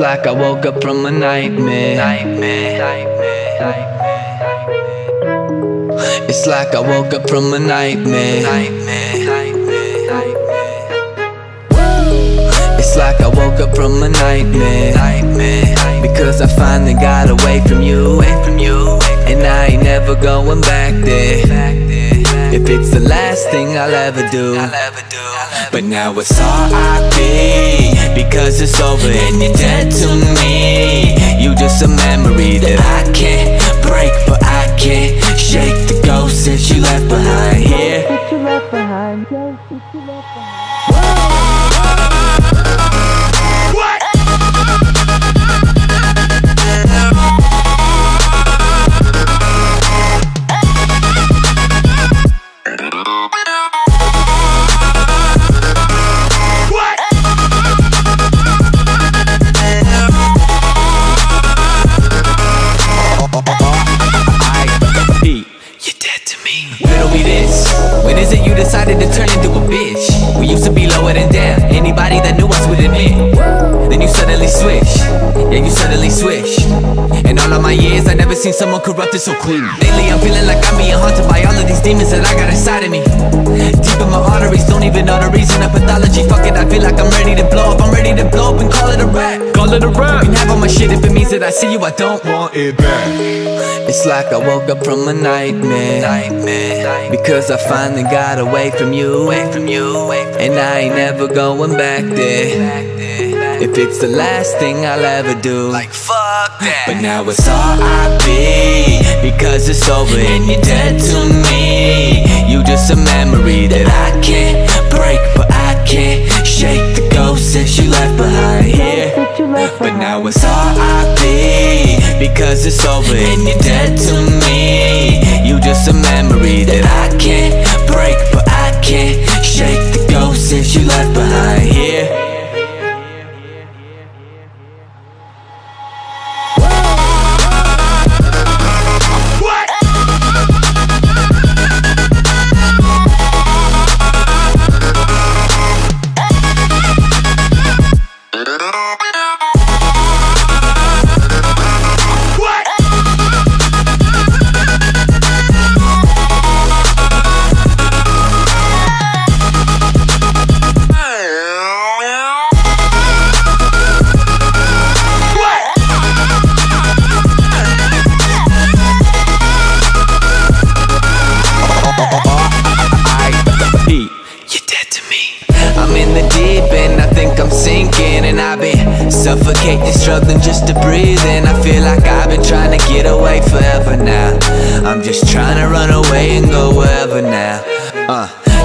like I woke up from a nightmare. It's like I woke up from a nightmare. It's like I woke up from a nightmare. Because I finally got away from you, and I ain't never going back there. If it's the last thing I'll ever do. But now it's R.I.P. because it's over and you're dead to me. You just a memory that I can't break, but I can't shake the ghost that you left behind here. When is it you decided to turn into a bitch? We used to be lower than down, anybody that knew us would admit. Then you suddenly switch, yeah, you suddenly switch. In all of my years, I never seen someone corrupted so clean. Lately I'm feeling like I'm being haunted by all of these demons that I got inside of me. Deep in my arteries, don't even know the reason of pathology. Fuck it, I feel like I'm ready to blow up. I'm ready to blow up and call it a rap. Call it a rap. You can have all my shit if it means that I see you, I don't want it back. It's like I woke up from a nightmare. Because I finally got away from you, and I ain't never going back there. If it's the last thing I'll ever do, like fuck that. But now it's R.I.P. because it's over and you're dead to me. You just a memory that I can't break, but I can't shake the ghost that you left behind here. But now it's R.I.P. because it's over and you're dead to me. You just a memory that I can't break, but I can't shake the ghost that you left behind here. Suffocating, struggling just to breathe, and I feel like I've been trying to get away forever now. I'm just trying to run away and go wherever now.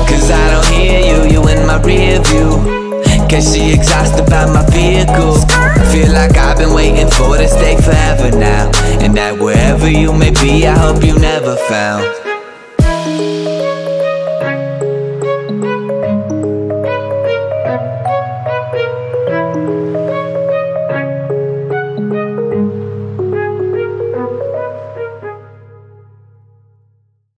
Cause I don't hear you, you in my rear view. Guess she exhausted by my vehicle. I feel like I've been waiting for this day forever now, and that wherever you may be, I hope you never found.